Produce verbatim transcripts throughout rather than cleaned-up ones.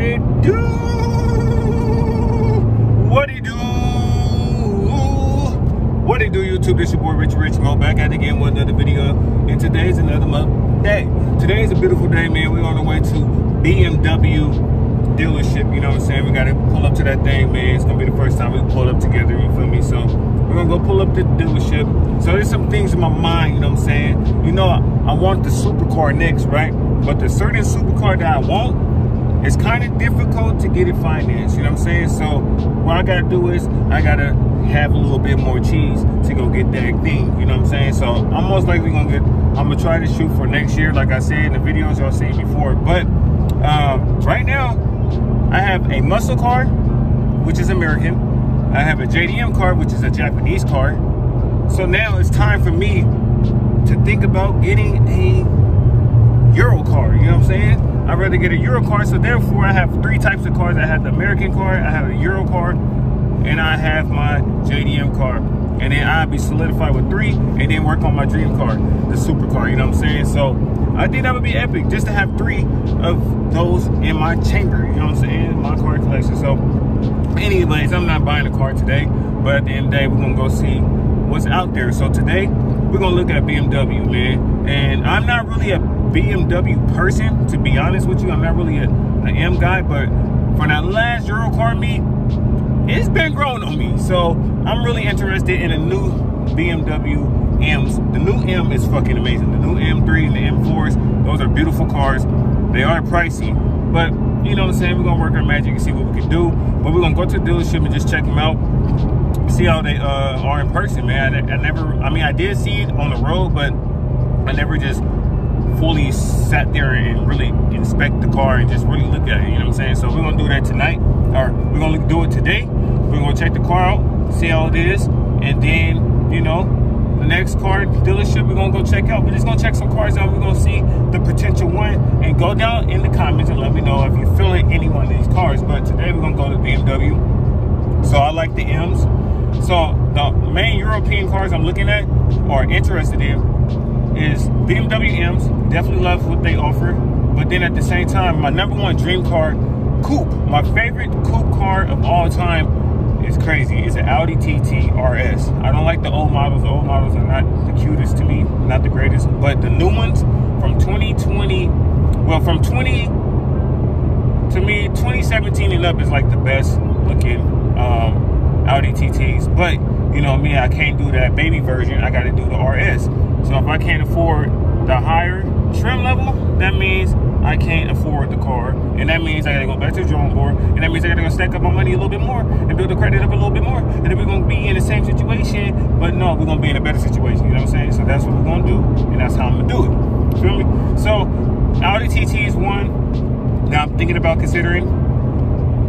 What it do? What it do? What it do, YouTube? This your boy Rich Rich Mo, back at it again with another video. And today's another month day. Today is a beautiful day, man. We're on the way to B M W dealership. You know what I'm saying? We gotta pull up to that thing, man. It's gonna be the first time we pull up together. You feel me? So we're gonna go pull up to the dealership. So there's some things in my mind. You know what I'm saying? You know, I, I want the supercar next, right? But the certain supercar that I want, it's kind of difficult to get it financed, you know what I'm saying? So what I gotta do is I gotta have a little bit more cheese to go get that thing, you know what I'm saying? So I'm most likely gonna get, I'm gonna try to shoot for next year, like I said in the videos y'all seen before. But um, right now, I have a muscle car, which is American. I have a J D M car, which is a Japanese car. So now it's time for me to think about getting a Euro car, you know what I'm saying? I'd rather get a Euro car, so therefore I have three types of cars. I have the American car, I have a Euro car, and I have my J D M car. And then I'll be solidified with three, and then work on my dream car, the supercar, you know what I'm saying? So I think that would be epic, just to have three of those in my chamber, you know what I'm saying, my car collection. So anyways, I'm not buying a car today, but at the end of the day, we're gonna go see what's out there. So today, we're gonna look at B M W, man. And I'm not really a B M W person, to be honest with you. I'm not really a, an M guy, but for that last Euro car meet, it's been growing on me. So I'm really interested in a new B M W M's. The new M is fucking amazing. The new M three and the M fours, those are beautiful cars. They are pricey, but you know what I'm saying? We're gonna work our magic and see what we can do. But we're gonna go to the dealership and just check them out, see how they uh, are in person, man. I, I never, I mean, I did see it on the road, but I never just fully sat there and really inspect the car and just really look at it, you know what I'm saying? So we're gonna do that tonight, or we're gonna do it today. We're gonna check the car out, see how it is, and then, you know, the next car dealership we're gonna go check out. We're just gonna check some cars out. We're gonna see the potential one, and go down in the comments and let me know if you're feeling any one of these cars. But today we're gonna go to B M W. So I like the M's. So the main European cars I'm looking at or interested in is B M W M's. Definitely love what they offer, but then at the same time, my number one dream car, coupe, my favorite coupe car of all time, is crazy. It's an Audi T T R S. I don't like the old models. The old models are not the cutest to me, not the greatest, but the new ones from twenty twenty, well, from twenty, to me, twenty seventeen and up is like the best looking um, Audi T Ts, but you know me, I can't do that baby version. I gotta do the R S. So if I can't afford the higher trim level, that means I can't afford the car. And that means I gotta go back to the drawing board. And that means I gotta go stack up my money a little bit more and build the credit up a little bit more. And then we're gonna be in the same situation, but no, we're gonna be in a better situation, you know what I'm saying? So that's what we're gonna do, and that's how I'm gonna do it, feel me? So Audi T T is one that I'm thinking about considering.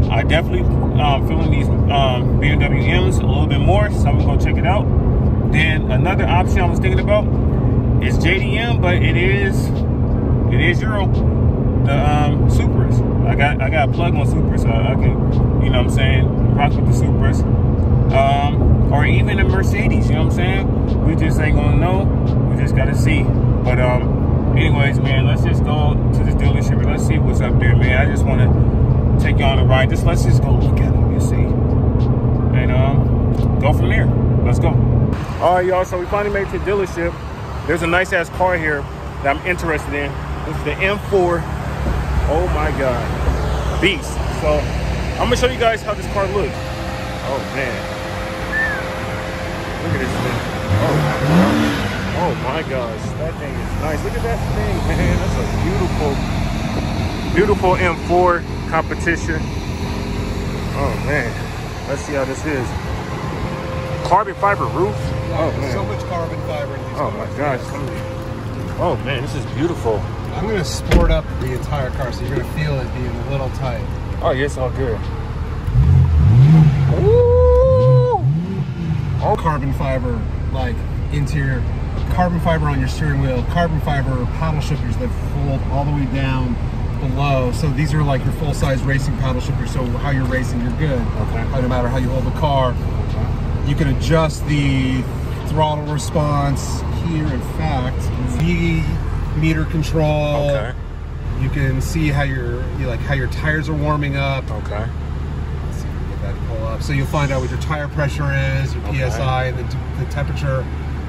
I definitely um, feeling these um, B M W M's a little bit more, so I'm gonna go check it out. Then another option I was thinking about is J D M, but it is it is Euro, the um, Supras. I got I got a plug on Supras, so I can, you know what I'm saying, rock with the Supras, um, or even a Mercedes. You know what I'm saying? We just ain't gonna know. We just gotta see. But um, anyways, man, let's just go to this dealership and let's see what's up there, man. I just wanna take you on a ride. Just let's just go look at them, you see, and um go from there. Let's go. All right, y'all, so we finally made it to the dealership. There's a nice ass car here that I'm interested in. This is the M four. Oh my god, beast. So I'm gonna show you guys how this car looks. Oh man, look at this thing. Oh, oh my gosh, that thing is nice. Look at that thing, man. That's a beautiful, beautiful M four competition. Oh man, let's see how this is. Carbon fiber roof. Oh, oh man, so much carbon fiber in these oh cars. My gosh. Oh man, this is beautiful. I'm gonna sport up the entire car, so you're gonna feel it being a little tight. Oh yeah, it's all good. Ooh. All carbon fiber, like interior carbon fiber on your steering wheel, carbon fiber paddle shifters that fold all the way down below. So these are like your full-size racing paddle shifter, so how you're racing, you're good. Okay. No matter how you hold the car. Okay. You can adjust the throttle response here, in fact. Mm-hmm. Z meter control. Okay. You can see how your you like how your tires are warming up. Okay. Let's see if we can get that to pull up. So you'll find out what your tire pressure is, your okay. P S I, the, the temperature.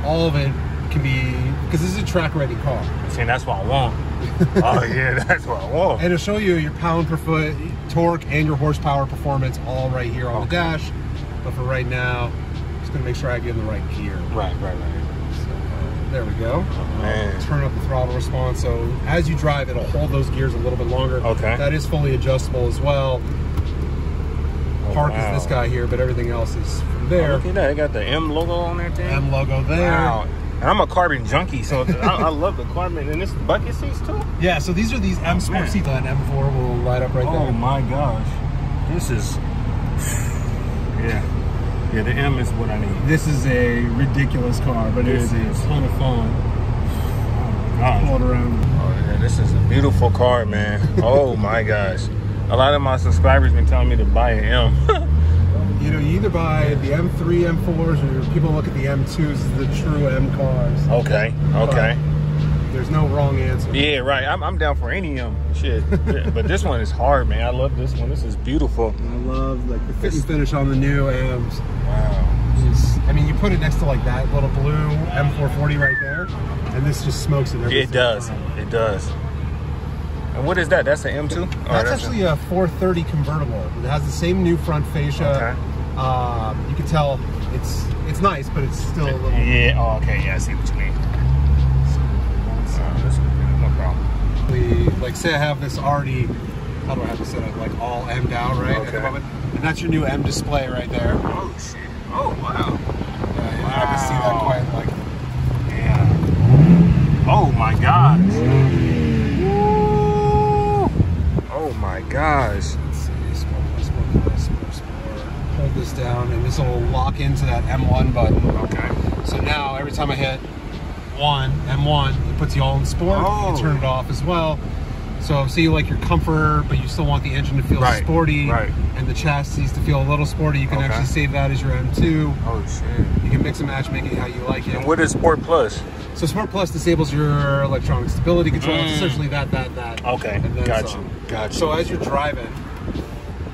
All of it can be, because this is a track ready car. See, that's what I want. Oh yeah, that's what I want. And it'll show you your pound per foot, torque, and your horsepower performance all right here on okay. the dash. But for right now, I'm just gonna make sure I get in the right gear. Right, right, right. There we go. Oh, turn up the throttle response. So as you drive, it'll hold those gears a little bit longer. Okay. That is fully adjustable as well. Oh, Park wow. is this guy here, but everything else is from there. Oh, look at that. It got the M logo on that thing. M logo there. Wow. And I'm a carbon junkie, so I, I love the carbon. And this bucket seats too? Yeah, so these are these M Sport seats. That M four will light up right oh, there. Oh my gosh. This is... yeah. Yeah, the M is what I need. This is a ridiculous car, but it is a ton of fun. Oh, God. All around. Oh, yeah, this is a beautiful car, man. Oh, my gosh. A lot of my subscribers have been telling me to buy an M. You know, you either buy the M three, M fours, or people look at the M twos as the true M cars. Okay, okay. But there's no wrong answer. Yeah, right. I'm, I'm down for any M shit. But this one is hard, man. I love this one. This is beautiful. I love like the fit and finish on the new M's. Wow. Just, I mean, you put it next to like that little blue M four forty right there, and this just smokes it. It does. Time. It does. And what is that? That's an M two? That's, that's actually a, a four thirty convertible. It has the same new front fascia. Okay. Uh, you can tell it's it's nice, but it's still a little... Yeah, oh, okay. Yeah, I see what you mean. Uh, no problem. Like, say I have this already... How do I have this set up? Like, all M'd out, right? Okay. At the moment. And that's your new M display right there. Oh, shit. Oh, wow. Yeah, wow. I can see that quite like... Yeah. Oh, my gosh. Woo. Oh, my gosh. Let's see. Hold this down, and this will lock into that M one button. Okay. So now, every time I hit one, M one, it puts you all in sport. Oh. You turn it off as well. So, say you like your comfort, but you still want the engine to feel right, sporty, right. and the chassis to feel a little sporty. You can okay. actually save that as your M two. Oh shit! You can mix and match, make it how you like it. And what is Sport Plus? So Sport Plus disables your electronic stability control. Mm. It's essentially that, that, that. Okay. And then gotcha. Some. Gotcha. So as you're driving,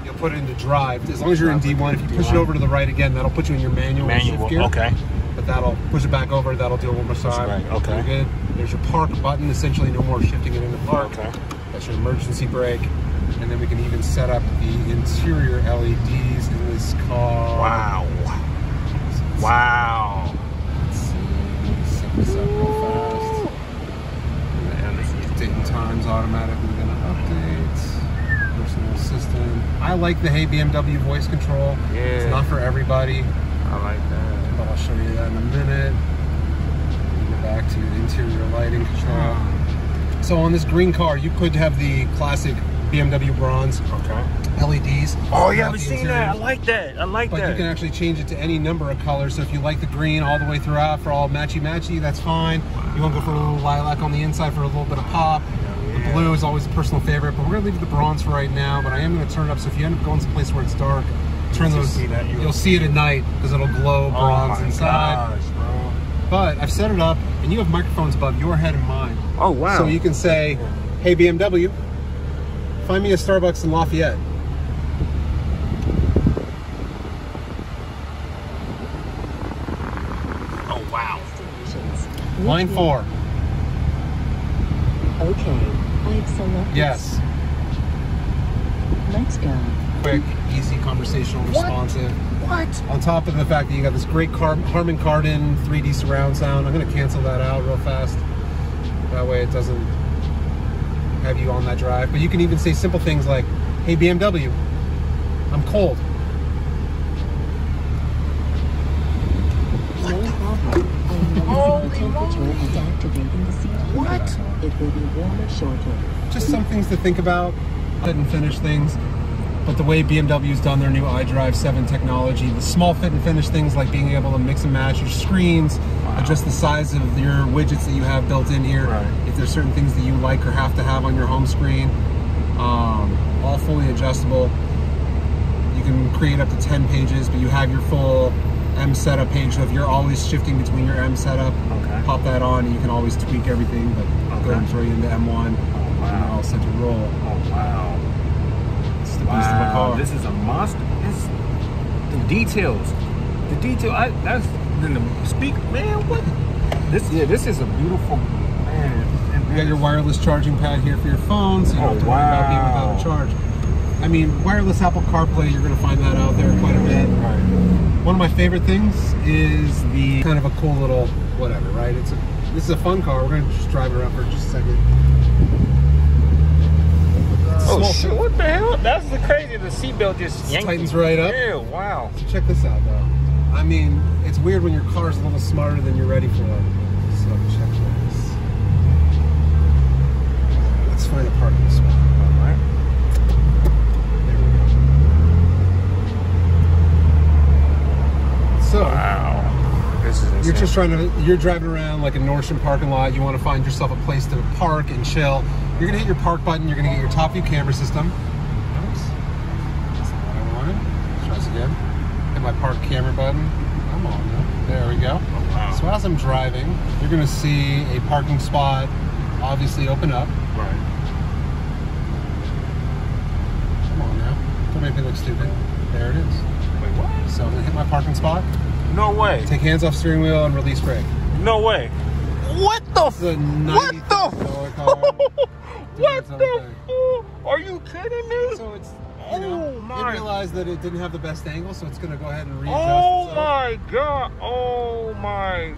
you'll put it into drive. As long as you're in D one, if you push D one. It over to the right again, that'll put you in your manual. Manual. Gear. Okay. But that'll push it back over. That'll do it one more time. Right. Okay. You're good. There's your park button. Essentially, no more shifting it into park. Okay. That's your emergency brake, and then we can even set up the interior L E Ds in this car. Wow! Wow! Let's see. Let's set this up real fast. And the date and time's automatically going to update. Personal assistant. I like the Hey B M W voice control. Yeah. It's not for everybody. I like that. But I'll show you that in a minute. Go back to the interior lighting control. Wow. So on this green car, you could have the classic B M W bronze okay. L E Ds. Oh yeah, I've seen that. I like that. I like but that. But you can actually change it to any number of colors. So if you like the green all the way throughout for all matchy-matchy, that's fine. Wow. You want to go for a little lilac on the inside for a little bit of pop. Yeah. The blue is always a personal favorite, but we're going to leave the bronze for right now. But I am going to turn it up. So if you end up going someplace where it's dark, turn those, see that. You'll, you'll see it at night because it'll glow bronze oh inside. Gosh, bro. But I've set it up, and you have microphones above your head and mine. Oh, wow. So you can say, hey, B M W, find me a Starbucks in Lafayette. Oh, wow. Line four. Okay, I've selected. Yes. Let's go. Quick, easy, conversational, what? Responsive. What? On top of the fact that you got this great Car Harman Kardon three D surround sound. I'm going to cancel that out real fast. That way it doesn't have you on that drive. But you can even say simple things like, hey, B M W, I'm cold. No problem. I'm using the temperature and activating the seat. What? It will be warmer shortly. Just some things to think about. Go ahead and finish things. But the way B M W's done their new iDrive seven technology, the small fit and finish things like being able to mix and match your screens, wow. adjust the size of your widgets that you have built in here, right. if there's certain things that you like or have to have on your home screen, um, all fully adjustable. You can create up to ten pages, but you have your full M setup page, so if you're always shifting between your M setup, okay. pop that on and you can always tweak everything, but okay. go ahead and throw you into M one. Wow, such a roll. Oh, wow. It's the wow. beast of a car. This is a monster. It's the details. The detail, I, that's, then the speak, man, what? This, yeah, this is a beautiful, man. And you got your wireless charging pad here for your phone, so you don't oh, have to worry wow. about being without a charge. I mean, wireless Apple CarPlay, you're going to find that out there quite a bit. Right. One of my favorite things is the kind of a cool little whatever, right? It's a, this is a fun car. We're going to just drive it around for just a second. A oh, shit, what the hell? That's the crazy. The seatbelt just yanked tightens right up. Yeah, wow. So check this out, though. I mean, it's weird when your car's a little smarter than you're ready for. So check this. Let's find a parking spot. So, wow, this is insane. You're just trying to, you're driving around like a Nordstrom parking lot. You want to find yourself a place to park and chill. You're going to hit your park button. You're going to get your top view camera system. Oops. That's not what I wanted. Let's try this again. Hit my park camera button. Come on now. There we go. Oh, wow. So as I'm driving, you're going to see a parking spot obviously open up. Right. Come on now. Don't make me look stupid. There it is. Wait, what? So I'm gonna hit my parking spot. No way. Take hands off steering wheel and release brake. No way. What the? F what the? Car. What the? F Are you kidding me? So it's. You know, oh my! It realized that it didn't have the best angle, so it's gonna go ahead and readjust. Oh my god! Oh my!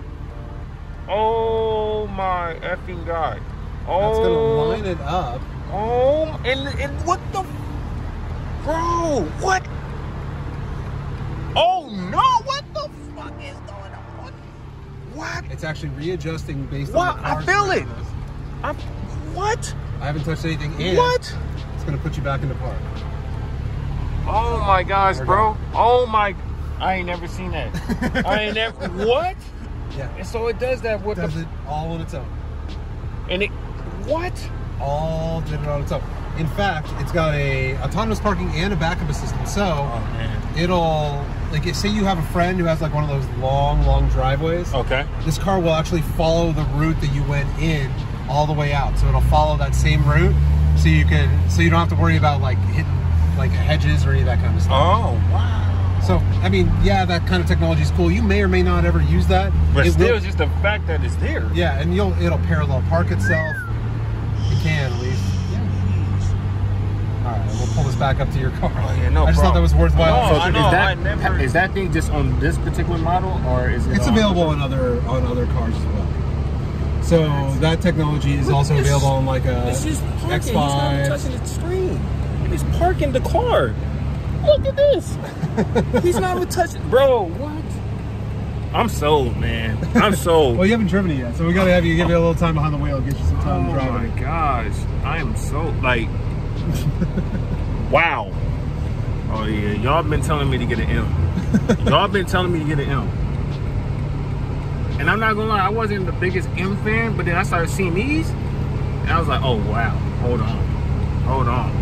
Oh my effing god! Oh. That's gonna line it up. Oh, and and what the? Bro, what? Oh no! What the fuck is going on? What? It's actually readjusting based what? on. What? I feel it. I what? I haven't touched anything. And what? It's gonna put you back in the park. Oh my gosh, bro! Going. Oh my! I ain't never seen that. I ain't never. What? Yeah. And so it does that. What? Does the, it all on its own? And it. What? All did it on its own. In fact, it's got a autonomous parking and a backup assistant. So oh, it'll. Like, if, say you have a friend who has, like, one of those long, long driveways. Okay. This car will actually follow the route that you went in all the way out. So it'll follow that same route, so you can, so you don't have to worry about, like, hitting, like, hedges or any of that kind of stuff. Oh, wow. So, I mean, yeah, that kind of technology is cool. You may or may not ever use that. But it still, it's just the fact that it's there. Yeah, and you'll, it'll parallel park itself. It can, at least. All right, we'll pull this back up to your car. Oh, yeah, no I just problem. thought that was worthwhile. No, so I know, is, that, I never... is that thing just on this particular model, or is it? It's on... available in other on other cars as well. So That's... that technology is Look, also it's, available on like a it's just X five. It's not touching the screen. He's parking the car. Look at this. He's not even touching. Bro, what? I'm sold, man. I'm sold. Well, you haven't driven it yet, so we gotta have you give you a little time behind the wheel, get you some time oh, to drive. Oh my gosh, I am sold. Like. Wow. Oh yeah, y'all been telling me to get an M. Y'all been telling me to get an M. And I'm not gonna lie, I wasn't the biggest M fan, but then I started seeing these, and I was like, oh wow, hold on, hold on.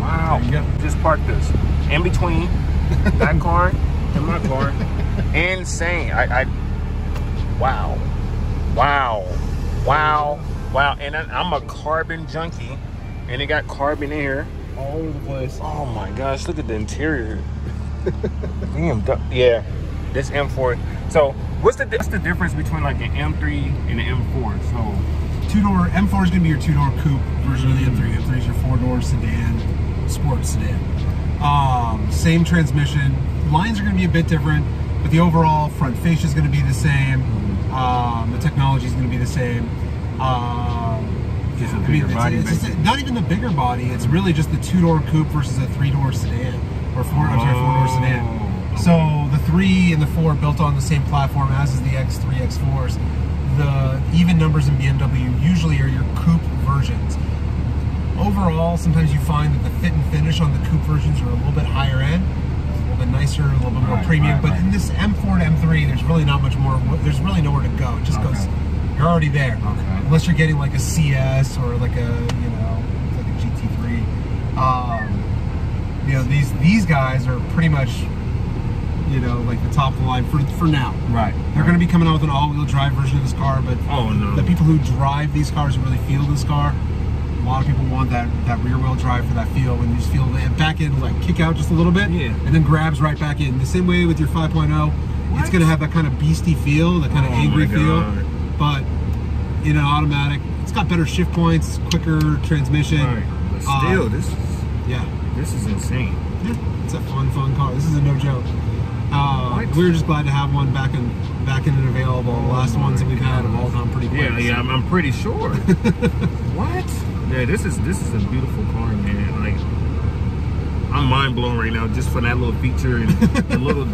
Wow. Just park this in between that car and my car. Insane. I, I. Wow. Wow. Wow. Wow. And I, I'm a carbon junkie. And it got carbon air all over the place. Oh my gosh, look at the interior. Damn, yeah, this M four. So what's the, what's the difference between like an M three and an M four? So two-door, M four is gonna be your two-door coupe version of the M three. M three is your four-door sedan, sports sedan. Um, same transmission. Lines are gonna be a bit different, but the overall front fascia is gonna be the same. Um, the technology is gonna be the same. Um, It's yeah, a I mean, it's, body, it's just a, not even the bigger body. It's really just the two-door coupe versus a three-door sedan, or four. I'm sorry, four-door sedan. So the three and the four built on the same platform as is the X three, X fours. The even numbers in B M W usually are your coupe versions. Overall, sometimes you find that the fit and finish on the coupe versions are a little bit higher end, a little bit nicer, a little bit more right, premium. Right, but right. in this M four and M three, there's really not much more. There's really nowhere to go. It just okay. goes. You're already there, okay. unless you're getting like a C S or like a, you know, like a G T three. Um, you know, these these guys are pretty much, you know, like the top of the line for, for now. Right. They're right. going to be coming out with an all-wheel drive version of this car, but oh, no. the people who drive these cars and really feel this car lot of people want that, that rear wheel drive for that feel, when you just feel that back end like kick out just a little bit, yeah, and then grabs right back in. The same way with your five point oh, it's going to have that kind of beastie feel, that kind of oh angry feel, but in an automatic, it's got better shift points, quicker transmission. Right. But still, um, this is, yeah, this is insane. Yeah, it's a fun, fun car. This is a no joke. Uh, we were just glad to have one back in back in and available. The last oh ones that we've God. had have all gone pretty quick. Yeah, so. yeah, I'm, I'm pretty sure. What? Yeah, this is this is a beautiful car, man. Like, I'm mind blown right now just for that little feature and the little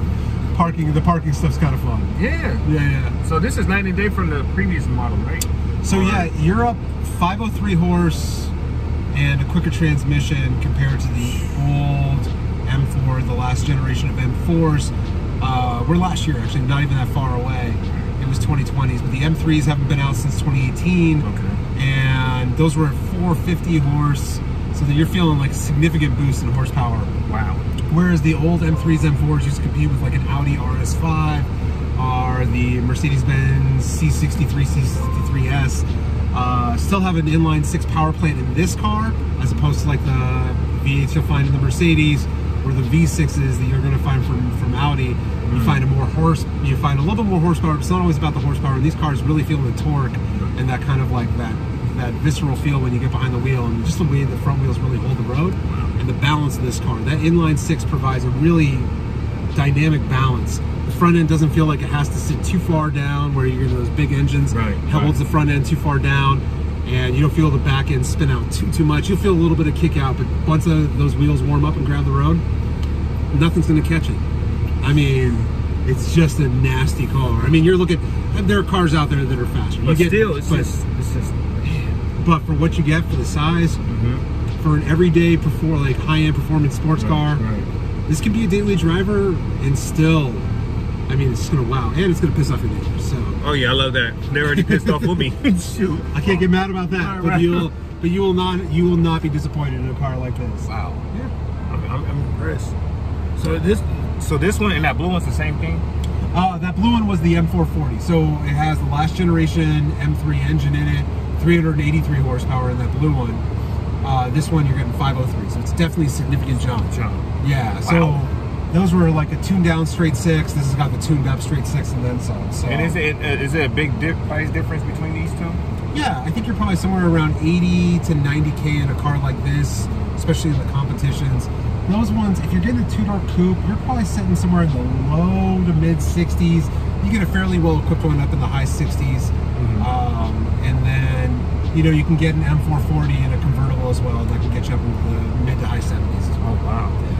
parking. The parking stuff's kind of fun. Yeah, yeah, yeah. So this is night and day from the previous model, right? So um, yeah, Europe, five oh three horse and a quicker transmission compared to the old M four, the last generation of M fours. Uh, we're last year, actually, not even that far away. It was twenty twenties, but the M threes haven't been out since twenty eighteen. Okay. And those were four fifty horse, so that you're feeling like a significant boost in horsepower. Wow. Whereas the old M threes, M fours used to compete with like an Audi R S five or the Mercedes-Benz C sixty-three, C sixty-three S. Uh, still have an inline six power plant in this car, as opposed to like the V eights you'll find in the Mercedes, or the V sixes that you're going to find from, from Audi. You find a more horse, you find a little bit more horsepower. It's not always about the horsepower. These cars really feel the torque and that kind of like that, that visceral feel when you get behind the wheel, and just the way the front wheels really hold the road and the balance of this car. That inline six provides a really dynamic balance. The front end doesn't feel like it has to sit too far down where you're those big engines. Right, it holds right. the front end too far down, and you don't feel the back end spin out too too much. You'll feel a little bit of kick out, but once those wheels warm up and grab the road, nothing's gonna catch it. I mean, it's just a nasty car. I mean, you're looking, there are cars out there that are faster. You but get, still, it's, but, just, it's just, but for what you get, for the size, mm-hmm. for an everyday, before like high-end performance sports right, car, right. this could be a daily driver, and still, I mean, it's just gonna wow, and it's gonna piss off your neighbors. So. Oh yeah, I love that. They're already pissed off with me. Shoot, I can't get mad about that. All but right. you'll, but you will not, you will not be disappointed in a car like this. Wow. Yeah, I'm, I'm, I'm impressed. So this, so this one and that blue one's the same thing. Uh, that blue one was the M four forty. So it has the last generation M three engine in it, three hundred eighty-three horsepower in that blue one. Uh, this one you're getting five oh three. So it's definitely a significant jump. Jump. Yeah. So. Wow. Those were like a tuned down straight six. This has got the tuned up straight six and then some. So. And is it is it a big dip, price difference between these two? Yeah, I think you're probably somewhere around eighty to ninety K in a car like this, especially in the competitions. Those ones, if you're getting a two door coupe, you're probably sitting somewhere in the low to mid sixties. You get a fairly well equipped one up in the high sixties, mm-hmm. um, and then you know you can get an M four forty and a convertible as well that can get you up into the mid to high seventies as well. Oh, wow. Yeah.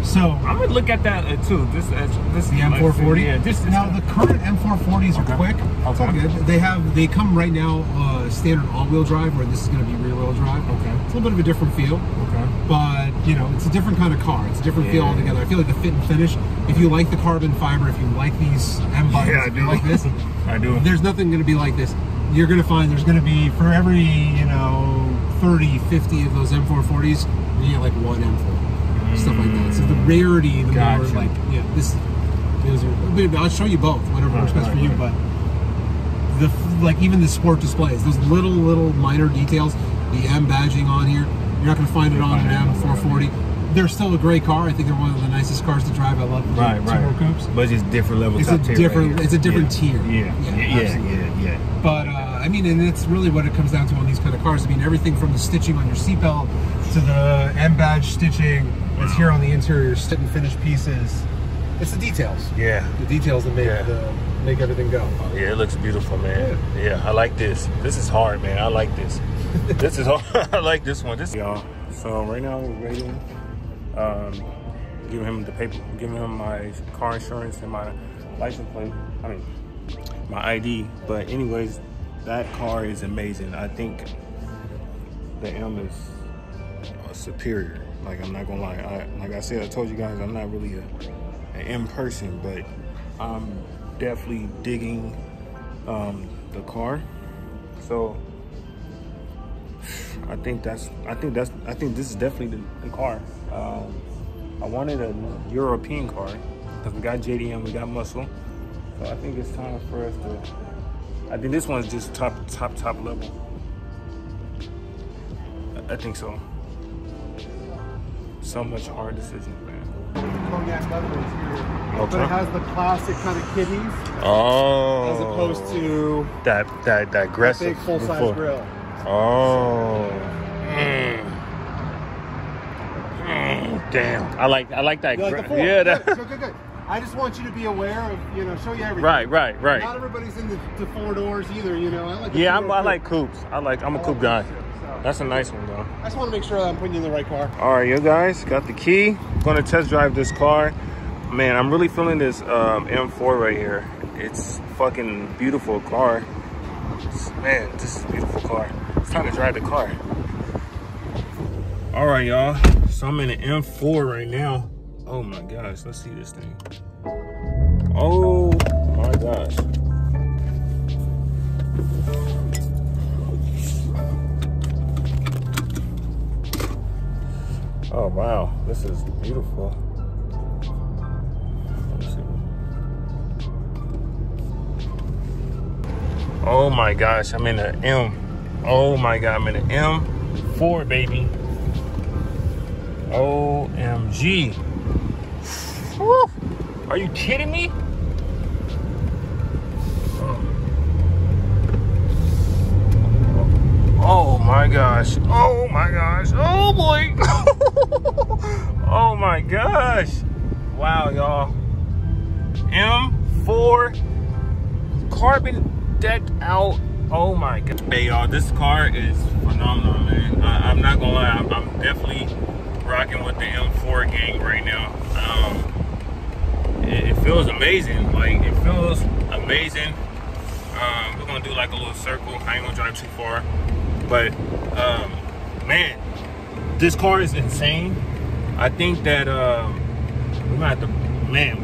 So I'm gonna look at that uh, too. This, uh, this the M four forty. Yeah, this, this now the current M four forties okay. are quick. It's all good. They have they come right now uh, standard all-wheel drive, where this is gonna be rear-wheel drive. Okay, it's a little bit of a different feel. Okay, but you know it's a different kind of car. It's a different yeah. feel altogether. I feel like the fit and finish. If you like the carbon fiber, if you like these M bodies, yeah, I do. like this, I do. There's nothing gonna be like this. You're gonna find there's gonna be for every you know thirty, fifty of those M four forties, you get like one M four. Stuff like that. So the rarity, the gotcha. more like yeah, this. Those are, I'll show you both, whatever right, works best right, for you. Right. But the like even the sport displays, those little little minor details, the M badging on here, you're not gonna find it on an M four forty. They're still a great car. I think they're one of the nicest cars to drive. I love the right, two-door right. coupes. But it's different levels. It's a different. Right it's a different yeah. tier. Yeah, yeah, yeah, yeah. yeah, yeah. But uh, I mean, and that's really what it comes down to on these kind of cars. I mean, everything from the stitching on your seatbelt to the M badge stitching. It's here on the interior, sit and finish pieces. It's the details. Yeah. The details that make yeah. the, make everything go. Yeah, it looks beautiful, man. Yeah, yeah I like this. This is hard, man. I like this. This is hard. I like this one. This y'all. So right now we're waiting. Um, giving him the paper, giving him my car insurance and my license plate. I mean, my I D. But anyways, that car is amazing. I think the M is uh, superior. Like, I'm not gonna lie. I, like I said, I told you guys, I'm not really a, an M person, but I'm definitely digging um, the car. So I think that's, I think that's, I think this is definitely the, the car. Um, I wanted a European car because we got J D M, we got muscle. So I think it's time for us to. I think this one's just top, top, top level. I think so. So much hard decision, man. Cognac leather interior, okay. But it has the classic kind of kidneys. Oh. As opposed to that that that aggressive big full size grill. Oh. Mm. Mm. Damn. I like I like that. Like yeah. That. Good, good, good, good. I just want you to be aware of, you know, show you everything. Right, right, right. Not everybody's in the, the four doors either, you know. I like yeah, I'm, I like coupes. I like. I'm a I coupe like guy. Too, so. That's a nice one, though. I just want to make sure that I'm putting you in the right car. All right, you guys got the key. Going to test drive this car. Man, I'm really feeling this um, M four right here. It's fucking beautiful car. Man, this is a beautiful car. It's time to drive the car. All right, y'all. So I'm in an M four right now. Oh my gosh, let's see this thing. Oh my gosh. Oh wow, this is beautiful. Let's see. Oh my gosh, I'm in an M. Oh my God, I'm in an M four, baby. O M G. Woo. Are you kidding me? Oh my gosh. Oh my gosh. Oh boy. Oh my gosh. Wow, y'all. M four carbon decked out. Oh my God. Hey, y'all. This car is phenomenal, man. I I'm not gonna lie. I'm, I'm definitely rocking with the M four gang right now. Um, It feels amazing, like it feels amazing. Um, we're gonna do like a little circle. I ain't gonna drive too far, but um, man, this car is insane. I think that um, we might have to, man.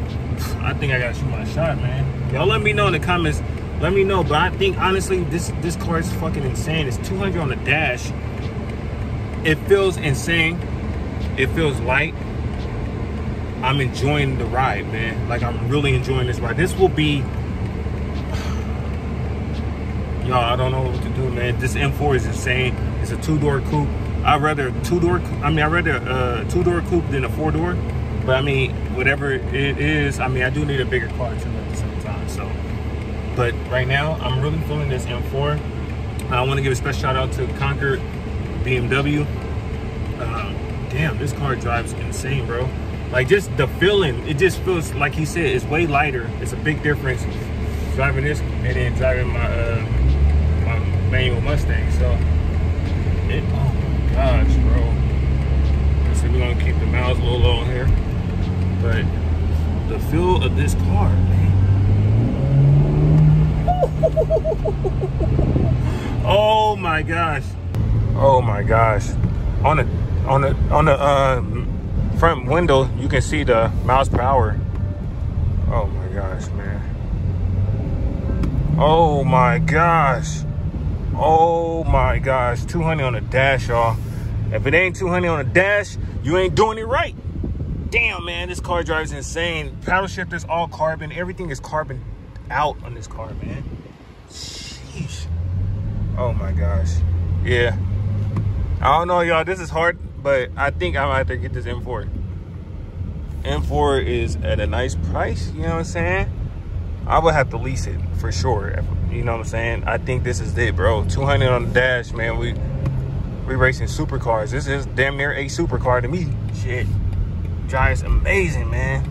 I think I gotta shoot my shot, man. Y'all let me know in the comments. Let me know, but I think honestly, this this car is fucking insane. It's two hundred on the dash. It feels insane. It feels light. I'm enjoying the ride, man. Like, I'm really enjoying this ride. This will be... Y'all, I don't know what to do, man. This M four is insane. It's a two-door coupe. I'd rather two-door... I mean, I'd rather a two-door coupe than a four-door. But, I mean, whatever it is, I mean, I do need a bigger car, too, at the same time, so... But right now, I'm really feeling this M four. I want to give a special shout-out to Concord B M W. Uh, damn, this car drives insane, bro. Like, just the feeling, it just feels, like he said, it's way lighter. It's a big difference driving this and then driving my uh, my manual Mustang. So, it, oh my gosh, bro. So we're gonna keep the miles a little low here. But the feel of this car, man. Oh my gosh. Oh my gosh. On the, on the, on the, uh, front window, you can see the miles per hour. Oh my gosh, man. Oh my gosh. Oh my gosh. two hundred on the dash, y'all. If it ain't two hundred on the dash, you ain't doing it right. Damn, man, this car drives insane. Paddle shifter's all carbon. Everything is carbon out on this car, man. Sheesh. Oh my gosh. Yeah. I don't know, y'all. This is hard. But I think I'm out there to get this M four. M four is at a nice price, you know what I'm saying? I would have to lease it for sure, you know what I'm saying? I think this is it, bro. two hundred on the dash, man. We we racing supercars. This is damn near a supercar to me. Shit. Drives amazing, man.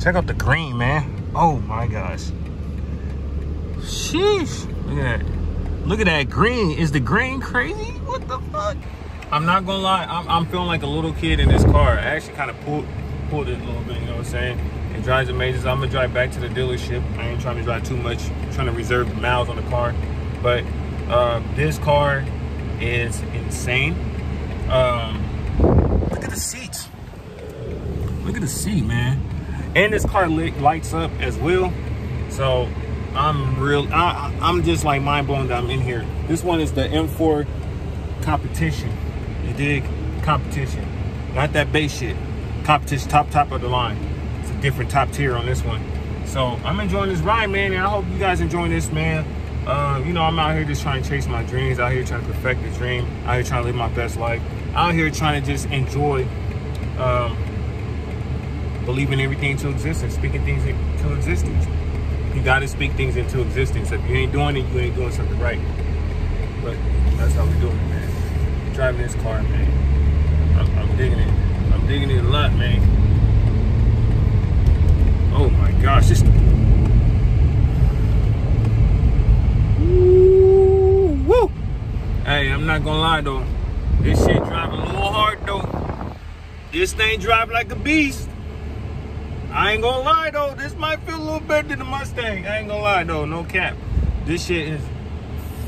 Check out the green, man. Oh my gosh. Sheesh. Look at that. Look at that green. Is the green crazy? What the fuck? I'm not gonna lie, I'm, I'm feeling like a little kid in this car. I actually kind of pulled, pulled it a little bit, you know what I'm saying? It drives amazing. So I'm gonna drive back to the dealership. I ain't trying to drive too much, I'm trying to reserve the miles on the car. But uh, this car is insane. Um, look at the seats. Look at the seat, man. And this car lit, lights up as well. So I'm real, I, I'm just like mind blown that I'm in here. This one is the M four competition. You dig? Competition. Not that base shit. Competition, top, top of the line. It's a different top tier on this one. So I'm enjoying this ride, man, and I hope you guys enjoying this, man. Um, you know, I'm out here just trying to chase my dreams, out here trying to perfect the dream, out here trying to live my best life, out here trying to just enjoy um, believing everything to existence, speaking things into existence. You gotta speak things into existence. If you ain't doing it, you ain't doing something right. But that's how we doing it, man. I'm driving this car, man. I'm, I'm digging it. I'm digging it a lot, man. Oh my gosh, this. Ooh, woo! Hey, I'm not gonna lie though. This shit driving a little hard though. This thing drive like a beast. I ain't gonna lie though, this might feel a little better than the Mustang. I ain't gonna lie though, no cap. This shit is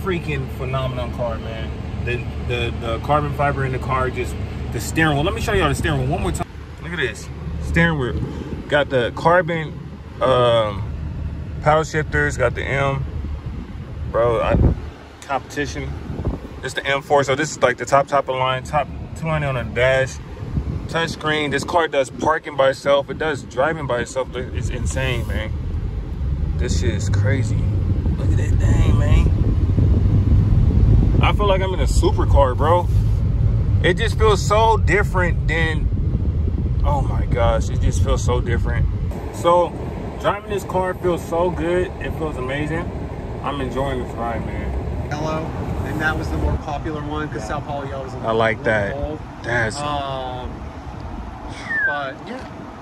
freaking phenomenal car, man. The, the, the carbon fiber in the car, just the steering wheel. Let me show y'all the steering wheel one more time. Look at this, steering wheel. Got the carbon um, paddle shifters, got the M. Bro, I, competition. It's the M four, so this is like the top, top of the line, top two hundred on the dash. Touchscreen. This car does parking by itself. It does driving by itself. It's insane, man. This shit is crazy. Look at that thing, man. I feel like I'm in a supercar, bro. It just feels so different than... Oh my gosh, it just feels so different. So, driving this car feels so good. It feels amazing. I'm enjoying this ride, man. Hello. And that was the more popular one because yeah. Sao Paulo yellow is a little I like that. Old. That's... Um, But yeah,